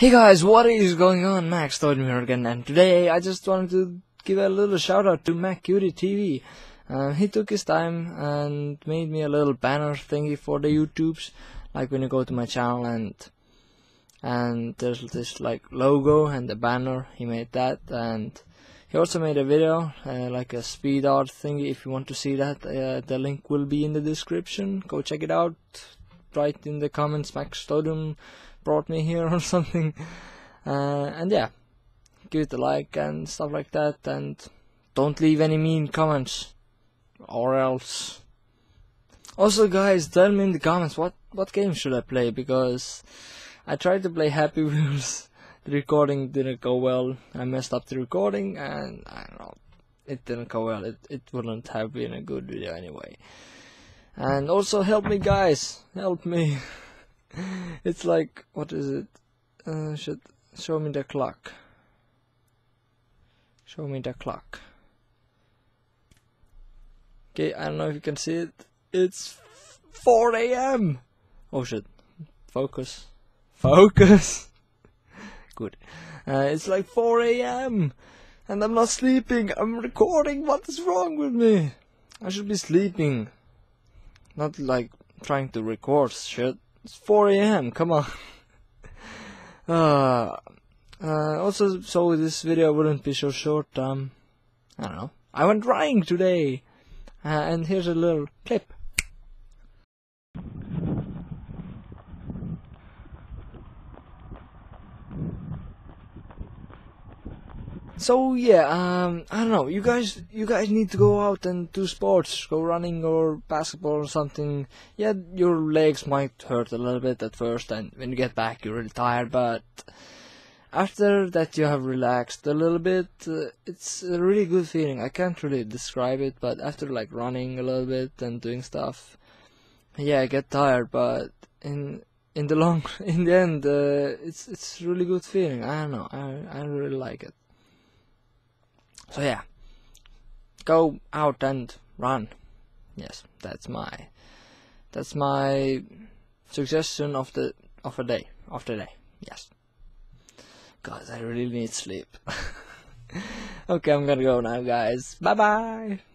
Hey guys, what is going on? Maxtodium here again, and today I just wanted to give a little shout out to McCutieTV. He took his time and made me a little banner thingy for the YouTubes, like when you go to my channel and there's this like logo and the banner. He made that, and he also made a video like a speed art thingy. If you want to see that, the link will be in the description. Go check it out. Write in the comments, Maxtodium brought me here or something, and yeah, give it a like and stuff like that, and don't leave any mean comments or else. Also guys, tell me in the comments what game should I play, because I tried to play Happy Wheels. The recording didn't go well. I messed up the recording and I don't know, it didn't go well. It wouldn't have been a good video anyway. And also help me guys, help me. It's like, what is it? Should show me the clock. Show me the clock. Okay, I don't know if you can see it. It's 4 AM. Oh shit! Focus, focus. Good. It's like 4 AM, and I'm not sleeping. I'm recording. What is wrong with me? I should be sleeping, not like trying to record shit. It's 4 AM, come on. Also, so this video wouldn't be so short. I don't know, I went running today, and here's a little clip. So yeah, I don't know, you guys need to go out and do sports, go running or basketball or something. Yeah, your legs might hurt a little bit at first, and when you get back you're really tired, but after that you have relaxed a little bit, it's a really good feeling. I can't really describe it, but after like running a little bit and doing stuff, yeah, I get tired, but in the end, it's really good feeling. I don't know, I really like it. So yeah, go out and run. Yes, that's my suggestion of the day. Yes, because I really need sleep. Okay, I'm gonna go now, guys. Bye bye.